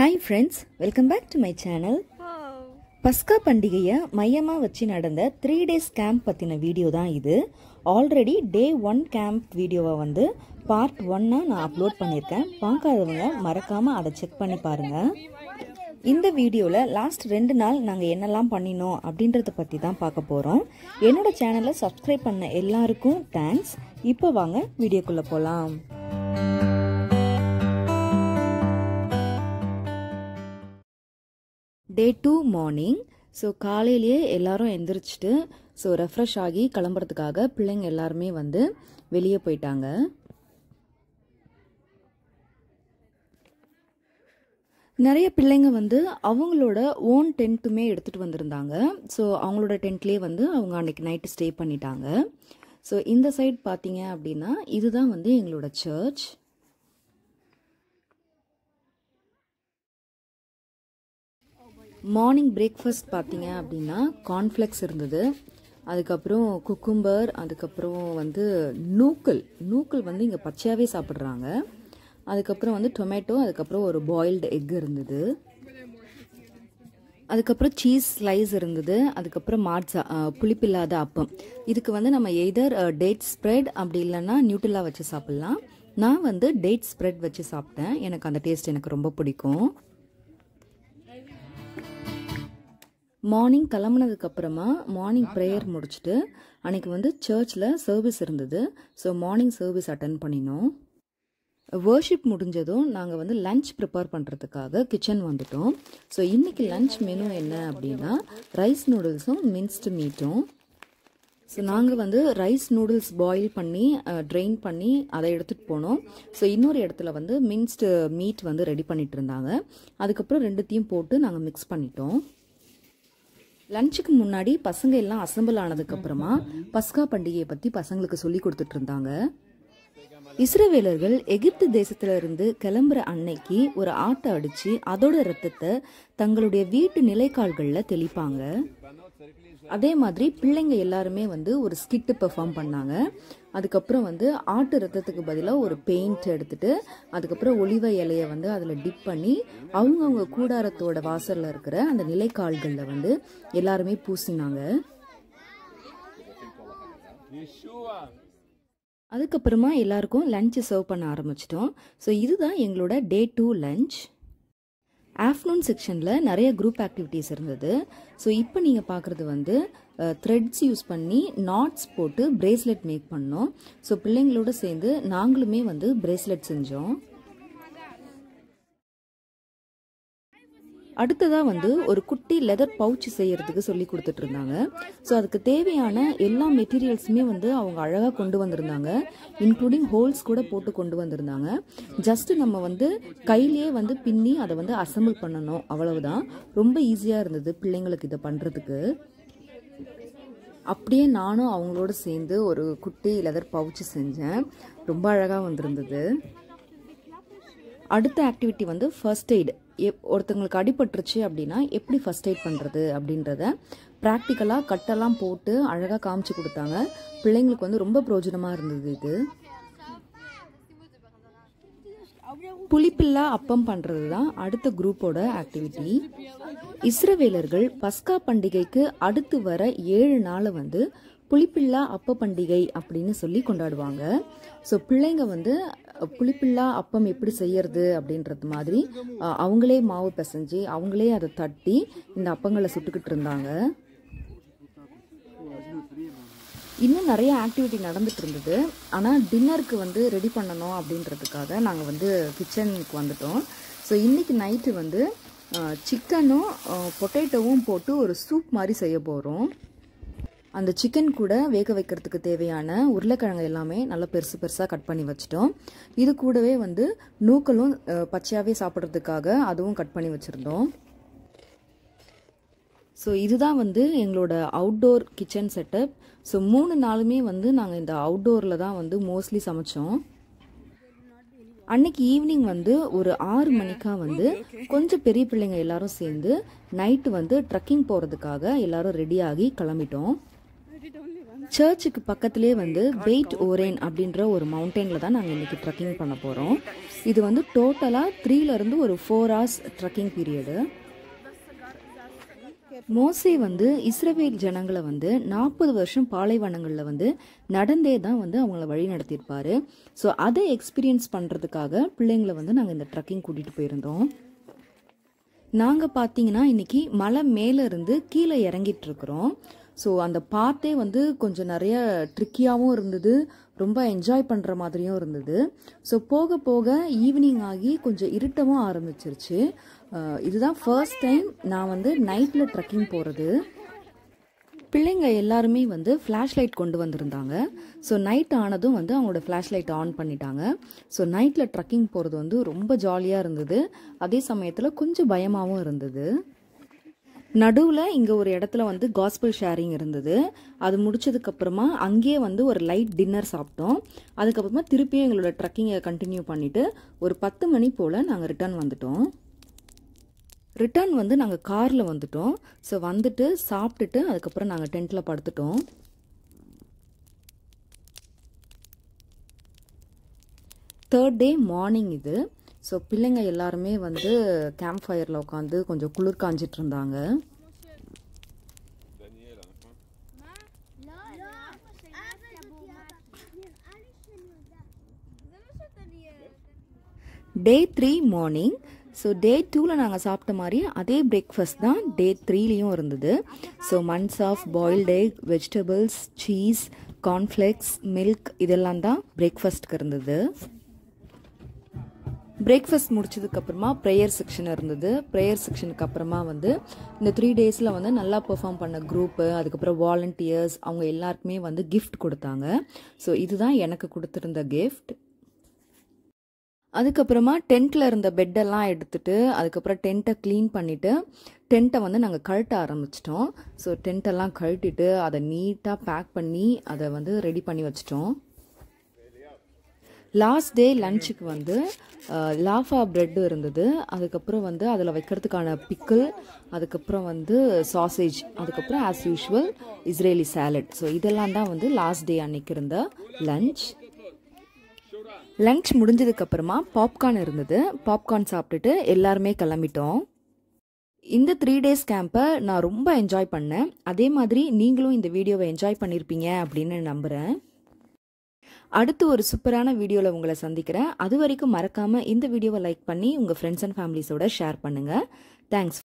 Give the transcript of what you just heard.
Hi friends, welcome back to my channel. பஸ்கா பண்டிகையை மையமா வச்சு நடந்த 3 டேஸ் கேம்ப் பத்தின வீடியோ தான் இது. ஆல்ரெடி டே 1 கேம்ப் வீடியோவை வந்து பார்ட் 1 நான் அப்லோட் பண்ணிருக்கேன். பார்க்காதவங்க மறக்காம அத செக் பண்ணி பாருங்க. இந்த வீடியோல லாஸ்ட் 2 நாள் நாங்க என்னெல்லாம் பண்ணினோம் அப்படின்றத பத்தி தான் பார்க்க போறோம். என்னோட சேனலை Subscribe பண்ண எல்லாருக்கும் thanks. இப்போ வாங்க வீடியோக்குள்ள போலாம். Day 2 morning, so காலையிலே எல்லாரும் எந்திரிச்சிட்டு ஸோ ரெஃப்ரெஷ் ஆகி கிளம்புறதுக்காக பிள்ளைங்க எல்லாருமே வந்து வெளியே போயிட்டாங்க. நிறைய பிள்ளைங்க வந்து அவங்களோட ஓன் டென்ட்டுமே எடுத்துகிட்டு வந்திருந்தாங்க. ஸோ அவங்களோட டென்ட்லேயே வந்து அவங்க அன்றைக்கி நைட்டு ஸ்டே பண்ணிட்டாங்க. ஸோ இந்த சைட் பார்த்தீங்க அப்படின்னா இதுதான் வந்து எங்களோட சர்ச். மார்னிங் பிரேக்ஃபாஸ்ட் பார்த்தீங்க அப்படின்னா கார்ன்ஃப்ளெக்ஸ் இருந்தது, அதுக்கப்புறம் குக்கும்பர், அதுக்கப்புறம் வந்து நூக்கல் வந்து இங்கே பச்சையாகவே சாப்பிட்றாங்க, அதுக்கப்புறம் வந்து டொமேட்டோ, அதுக்கப்புறம் ஒரு பாயில்டு எக் இருந்தது, அதுக்கப்புறம் சீஸ் ஸ்லைஸ் இருந்தது, அதுக்கப்புறம் மாட்ஸா புளிப்பில்லாத அப்பம். இதுக்கு வந்து நம்ம எய்தர் டேட் ஸ்ப்ரெட் அப்படி இல்லைன்னா நியூட்ரிலா வச்சு சாப்பிட்லாம். நான் வந்து டேட் ஸ்ப்ரெட் வச்சு சாப்பிட்டேன், எனக்கு அந்த டேஸ்ட் எனக்கு ரொம்ப பிடிக்கும். மார்னிங் கிளம்புனதுக்கப்புறமா மார்னிங் ப்ரேயர் முடிச்சுட்டு அன்றைக்கி வந்து சர்ச்சில் சர்வீஸ் இருந்தது. ஸோ மார்னிங் சர்வீஸ் அட்டன் பண்ணினோம். வர்ஷிப் முடிஞ்சதும் நாங்கள் வந்து லஞ்ச் ப்ரிப்பேர் பண்ணுறதுக்காக கிச்சன் வந்துட்டோம். ஸோ இன்றைக்கி லஞ்ச் மெனு என்ன அப்படின்னா ரைஸ் நூடுல்ஸும் மின்ஸ்டு மீட்டும். ஸோ நாங்கள் வந்து ரைஸ் நூடுல்ஸ் பாயில் பண்ணி ட்ரெயின் பண்ணி அதை எடுத்துகிட்டு போனோம். ஸோ இன்னொரு இடத்துல வந்து மின்ஸ்டு மீட் வந்து ரெடி பண்ணிட்டு இருந்தாங்க. அதுக்கப்புறம் ரெண்டுத்தையும் போட்டு நாங்கள் மிக்ஸ் பண்ணிட்டோம். லஞ்சுக்கு முன்னாடி பசங்க எல்லாம் அசம்பிள் ஆனதுக்கப்புறமா பஸ்கா பண்டிகையை பற்றி பசங்களுக்கு சொல்லி கொடுத்துட்டு இருந்தாங்க. இஸ்ரவேலர்கள் எகிப்து தேசத்திலிருந்து கிளம்புற அன்னைக்கு ஒரு ஆட்டை அடித்து அதோட ரத்தத்தை தங்களுடைய வீட்டு நிலைக்கால்களில் தெளிப்பாங்க. அதே மாதிரி பிள்ளைங்க எல்லாருமே வந்து ஒரு ஸ்கிட்டு பெர்ஃபார்ம் பண்ணாங்க. அதுக்கப்புறம் வந்து ஆட்டு ரத்தத்துக்கு பதிலாக ஒரு பெயிண்ட் எடுத்துட்டு அதுக்கப்புறம் ஒலிவ இலையை வந்து அதில் டிப் பண்ணி அவங்கவுங்க கூடாரத்தோட வாசலில் இருக்கிற அந்த நிலைக்கால்களில் வந்து எல்லாருமே பூசினாங்க. அதுக்கப்புறமா எல்லாருக்கும் லஞ்சு சர்வ் பண்ண ஆரம்பிச்சிட்டோம். ஸோ இதுதான் எங்களோட டே 2 லஞ்ச். ஆஃப்டர்நூன் செக்ஷனில் நிறைய குரூப் ஆக்டிவிட்டீஸ் இருந்தது. ஸோ இப்போ நீங்கள் பார்க்குறது வந்து த்ரெட்ஸ் யூஸ் பண்ணி நாட்ஸ் போட்டு பிரேஸ்லெட் மேக் பண்ணோம். ஸோ பிள்ளைங்களோடு சேர்ந்து நாங்களுமே வந்து பிரேஸ்லெட் செஞ்சோம். அடுத்ததாக வந்து ஒரு குட்டி லெதர் பவுச்சு செய்கிறதுக்கு சொல்லி கொடுத்துட்டு இருந்தாங்க. ஸோ அதுக்கு தேவையான எல்லா மெட்டீரியல்ஸுமே வந்து அவங்க அழகாக கொண்டு வந்திருந்தாங்க. இன்க்ளூடிங் ஹோல்ஸ் கூட போட்டு கொண்டு வந்திருந்தாங்க. ஜஸ்ட்டு நம்ம வந்து கையிலேயே வந்து பின்னி அதை வந்து அசம்பிள் பண்ணணும், அவ்வளவுதான். ரொம்ப ஈஸியாக இருந்தது பிள்ளைங்களுக்கு இதை பண்ணுறதுக்கு. அப்படியே நானும் அவங்களோட சேர்ந்து ஒரு குட்டி லெதர் பவுச்சு செஞ்சேன். ரொம்ப அழகாக வந்திருந்தது. அடுத்த ஆக்டிவிட்டி வந்து ஃபர்ஸ்ட் எய்டு. ஒருத்தங்களுக்கு அடிபட்டுருச்சு அப்படின்னா எப்படி ஃபர்ஸ்ட் எய்ட் பண்ணுறது அப்படின்றத ப்ராக்டிக்கலாக கட்டெல்லாம் போட்டு அழகாக காமிச்சு கொடுத்தாங்க. பிள்ளைங்களுக்கு வந்து ரொம்ப பிரயோஜனமாக இருந்தது இது. புளிப்பில்லா அப்பம் பண்ணுறது தான் அடுத்த குரூப்போட ஆக்டிவிட்டி. இஸ்ரவேலர்கள் பஸ்கா பண்டிகைக்கு அடுத்து வர 7 நாளை வந்து புளிப்பில்லா அப்ப பண்டிகை அப்படின்னு சொல்லி கொண்டாடுவாங்க. ஸோ பிள்ளைங்க வந்து புளிப்பில்லா அப்பம் எப்படி செய்யறது அப்படின்றது மாதிரி அவங்களே மாவு பிசைஞ்சு அவங்களே அதை தட்டி இந்த அப்பங்களை சுட்டுக்கிட்டு இருந்தாங்க. இன்னும் நிறைய ஆக்டிவிட்டி நடந்துட்டு இருந்தது. ஆனால் டின்னருக்கு வந்து ரெடி பண்ணணும் அப்படின்றதுக்காக நாங்கள் வந்து கிச்சனுக்கு வந்துட்டோம். ஸோ இன்னைக்கு நைட்டு வந்து சிக்கனும் பொட்டேட்டோவும் போட்டு ஒரு சூப் மாதிரி செய்ய போகிறோம். அந்த சிக்கன் கூட வேக வைக்கிறதுக்கு தேவையான உருளைக்கிழங்கு எல்லாமே நல்லா பெருசு பெருசாக கட் பண்ணி வச்சுட்டோம். இது கூடவே வந்து நூக்கலும் பச்சையாகவே சாப்பிட்றதுக்காக அதுவும் கட் பண்ணி வச்சுருந்தோம். ஸோ இதுதான் வந்து எங்களோட அவுட்டோர் கிச்சன் செட்டப். ஸோ 3 நாளுமே வந்து நாங்கள் இந்த அவுட்டோரில் தான் வந்து மோஸ்ட்லி சமைச்சோம். அன்னைக்கு ஈவினிங் வந்து ஒரு 6 மணிக்காக வந்து கொஞ்சம் பெரிய பிள்ளைங்க எல்லாரும் சேர்ந்து நைட்டு வந்து ட்ரக்கிங் போகிறதுக்காக எல்லாரும் ரெடியாகி கிளம்பிட்டோம். சர்ச்சுக்கு பக்கத்திலே வந்து வெயிட் ஓரேன் அப்படின்ற ஒரு மவுண்டெயினில் தான் நாங்கள் இன்றைக்கி ட்ரக்கிங் பண்ண போகிறோம். இது வந்து டோட்டலாக 3லேருந்து ஒரு 4 hours ட்ரக்கிங் பீரியடு. மோசே வந்து இஸ்ரவேல் ஜனங்களை வந்து 40 வருஷம் பாலைவனங்களில் வந்து நடந்தே தான் வந்து அவங்கள வழி நடத்தியிருப்பார். ஸோ அதை எக்ஸ்பீரியன்ஸ் பண்ணுறதுக்காக பிள்ளைங்களை வந்து நாங்கள் இந்த ட்ரக்கிங் கூட்டிகிட்டு போயிருந்தோம். நாங்கள் பார்த்தீங்கன்னா இன்றைக்கி மலை மேலேருந்து கீழே இறங்கிட்டுருக்குறோம். ஸோ அந்த பாத்தே வந்து கொஞ்சம் நிறைய ட்ரிக்கியாகவும் இருந்தது, ரொம்ப என்ஜாய் பண்ணுற மாதிரியும் இருந்தது. ஸோ போக போக ஈவினிங் ஆகி கொஞ்சம் இருட்டவும் ஆரம்பிச்சிருச்சு. இதுதான் ஃபர்ஸ்ட் டைம் நான் வந்து நைட்டில் ட்ரக்கிங் போகிறது. பிள்ளைங்க எல்லாருமே வந்து ஃப்ளாஷ் லைட் கொண்டு வந்திருந்தாங்க. ஸோ நைட் ஆனதும் வந்து அவங்களோட ஃப்ளாஷ் லைட் ஆன் பண்ணிட்டாங்க. ஸோ நைட்டில் ட்ரக்கிங் போகிறது வந்து ரொம்ப ஜாலியாக இருந்தது, அதே சமயத்தில் கொஞ்சம் பயமாகவும் இருந்தது. நடுவில் இங்கே ஒரு இடத்துல வந்து காஸ்பல் ஷேரிங் இருந்தது. அது முடிச்சதுக்கப்புறமா அங்கேயே வந்து ஒரு லைட் டின்னர் சாப்பிட்டோம். அதுக்கப்புறமா திருப்பியும் எங்களோட ட்ரக்கிங்கை கண்டினியூ பண்ணிவிட்டு ஒரு 10 மணி போல் நாங்கள் ரிட்டர்ன் வந்துட்டோம். ரிட்டர்ன் வந்து நாங்கள் காரில் வந்துட்டோம். ஸோ வந்துட்டு சாப்பிட்டுட்டு அதுக்கப்புறம் நாங்கள் டென்ட்டில் படுத்துட்டோம். தேர்ட் டே மார்னிங் இது. ஸோ பிள்ளைங்க எல்லாருமே வந்து கேம்ப் ஃபயரில் உட்காந்து கொஞ்சம் குளிர் காஞ்சிட்டு இருந்தாங்க. Day 3 morning. ஸோ Day 2 நாங்கள் சாப்பிட்ட மாதிரி அதே பிரேக்ஃபாஸ்ட் தான் Day 3 இருந்தது. So months of boiled egg, vegetables, cheese, cornflakes, milk இதெல்லாம் தான் பிரேக்ஃபாஸ்ட்டுக்கு இருந்தது. பிரேக்ஃபாஸ்ட் முடிச்சதுக்கப்புறமா ப்ரேயர் செக்ஷன் இருந்தது. ப்ரேயர் செக்ஷனுக்கு அப்புறமா வந்து இந்த 3 days வந்து நல்லா பெர்ஃபார்ம் பண்ண குரூப்பு, அதுக்கப்புறம் வாலண்டியர்ஸ் அவங்க எல்லாருக்குமே வந்து கிஃப்ட் கொடுத்தாங்க. ஸோ இதுதான் எனக்கு கொடுத்துருந்த கிஃப்ட். அதுக்கப்புறமா டென்ட்டில் இருந்த பெட்டெல்லாம் எடுத்துகிட்டு அதுக்கப்புறம் டென்ட்டை க்ளீன் பண்ணிவிட்டு டென்ட்டை வந்து நாங்கள் கழட்ட ஆரம்பிச்சிட்டோம். ஸோ டென்ட்டெல்லாம் கழட்டிட்டு அதை நீட்டாக பேக் பண்ணி அதை வந்து ரெடி பண்ணி வச்சிட்டோம். லாஸ்ட் டே லஞ்சுக்கு வந்து லாஃபா ப்ரெட்டு இருந்தது. அதுக்கப்புறம் வந்து அதில் வைக்கிறதுக்கான பிக்கிள், அதுக்கப்புறம் வந்து சாசேஜ், அதுக்கப்புறம் as usual Israeli salad. So இதெல்லாம் தான் வந்து லாஸ்ட் டே அன்னைக்கு இருந்த லஞ்ச். லஞ்ச் முடிஞ்சதுக்கப்புறமா பாப்கார்ன் இருந்தது. பாப்கார்ன் சாப்பிட்டுட்டு எல்லாருமே கிளம்பிட்டோம். இந்த 3 days கேம்பை நான் ரொம்ப என்ஜாய் பண்ணேன். அதே மாதிரி நீங்களும் இந்த வீடியோவை என்ஜாய் பண்ணியிருப்பீங்க அப்படின்னு நம்புகிறேன். அடுத்து ஒரு சூப்பரான வீடியோவில் உங்களை சந்திக்கிறேன். அது வரைக்கும் மறக்காமல் இந்த வீடியோவை லைக் பண்ணி உங்கள் ஃப்ரெண்ட்ஸ் அண்ட் ஃபேமிலிஸோட ஷேர் பண்ணுங்கள். தேங்க்ஸ்.